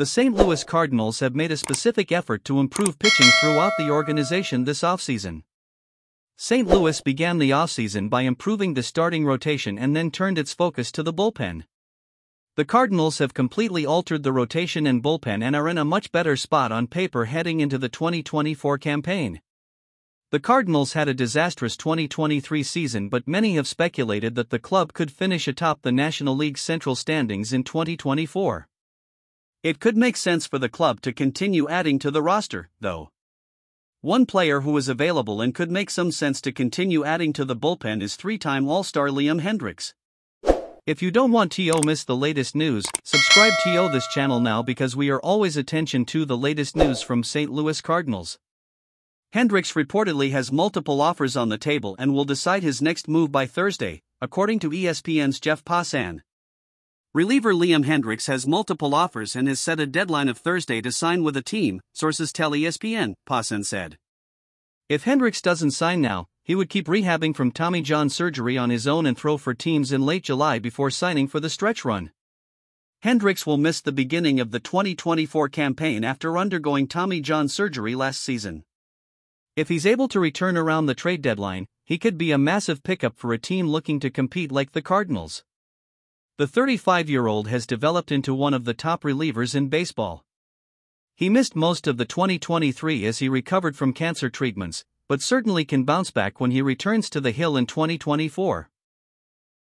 The St. Louis Cardinals have made a specific effort to improve pitching throughout the organization this offseason. St. Louis began the offseason by improving the starting rotation and then turned its focus to the bullpen. The Cardinals have completely altered the rotation and bullpen and are in a much better spot on paper heading into the 2024 campaign. The Cardinals had a disastrous 2023 season, but many have speculated that the club could finish atop the National League Central standings in 2024. It could make sense for the club to continue adding to the roster, though. One player who is available and could make some sense to continue adding to the bullpen is three-time All-Star Liam Hendriks. If you don't want to miss the latest news, subscribe to this channel now, because we are always attention to the latest news from St. Louis Cardinals. Hendriks reportedly has multiple offers on the table and will decide his next move by Thursday, according to ESPN's Jeff Passan. Reliever Liam Hendriks has multiple offers and has set a deadline of Thursday to sign with a team, sources tell ESPN, Passan said. If Hendriks doesn't sign now, he would keep rehabbing from Tommy John surgery on his own and throw for teams in late July before signing for the stretch run. Hendriks will miss the beginning of the 2024 campaign after undergoing Tommy John surgery last season. If he's able to return around the trade deadline, he could be a massive pickup for a team looking to compete like the Cardinals. The 35-year-old has developed into one of the top relievers in baseball. He missed most of the 2023 as he recovered from cancer treatments, but certainly can bounce back when he returns to the hill in 2024.